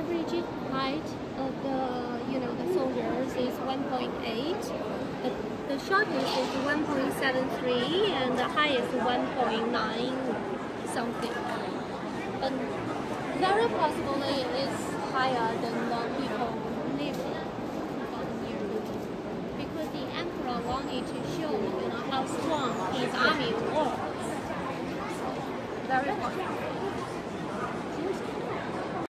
average height of the the soldiers is 1.8. The shortest is 1.73 and the highest 1.9 something. But very possibly it is higher than the people living from here, because the emperor wanted to show how strong his army was. Very possible.